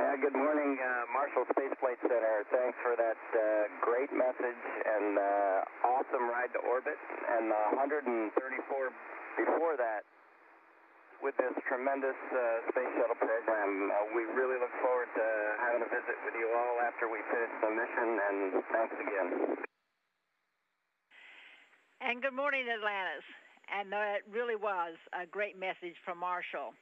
Good morning, Marshall Space Flight Center. Thanks for that great message and awesome ride to orbit, and 134 before that with this tremendous space shuttle program. We really look forward to having a visit with you all after we finish the mission, and thanks again. And good morning, Atlantis. And it really was a great message from Marshall.